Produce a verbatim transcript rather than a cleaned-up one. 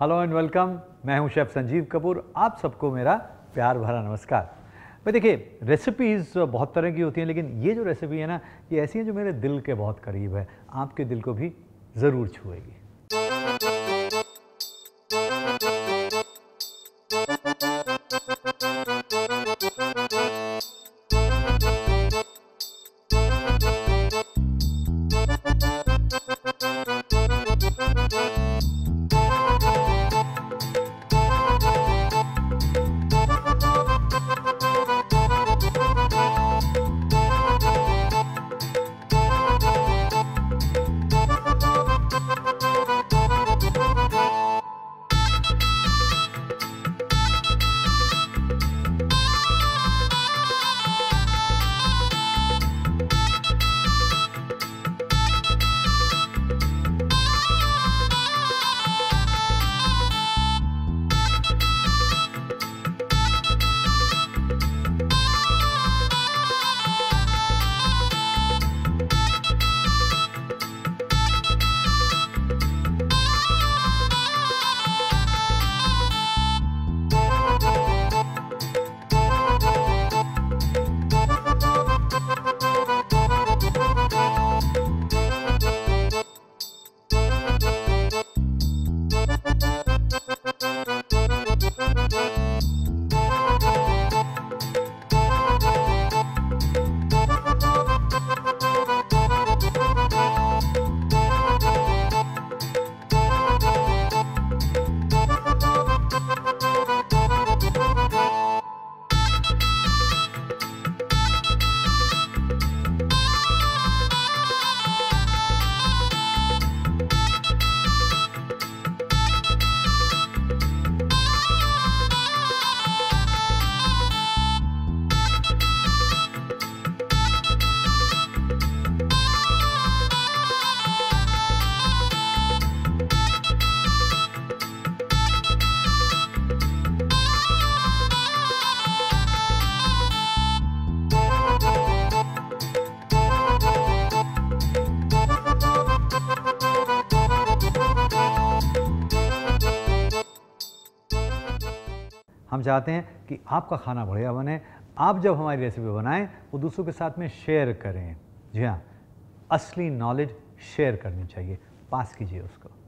Hello and welcome, मैं हूं chef Sanjeev Kapoor. आप सबको मेरा प्यार भरा नमस्कार। भाई देखिए, रेसिपीज़ बहुत तरह की होती हैं, लेकिन ये जो रेसिपी है ना, ये ऐसी है जो मेरे दिल के बहुत करीब है। आपके दिल को भी ज़रूर छुएगी। हम चाहते हैं कि आपका खाना बढ़िया बने। आप जब हमारी रेसिपी बनाएं, वो दूसरों के साथ में शेयर करें। जी हाँ, असली नॉलेज शेयर करनी चाहिए। पास कीजिए उसको।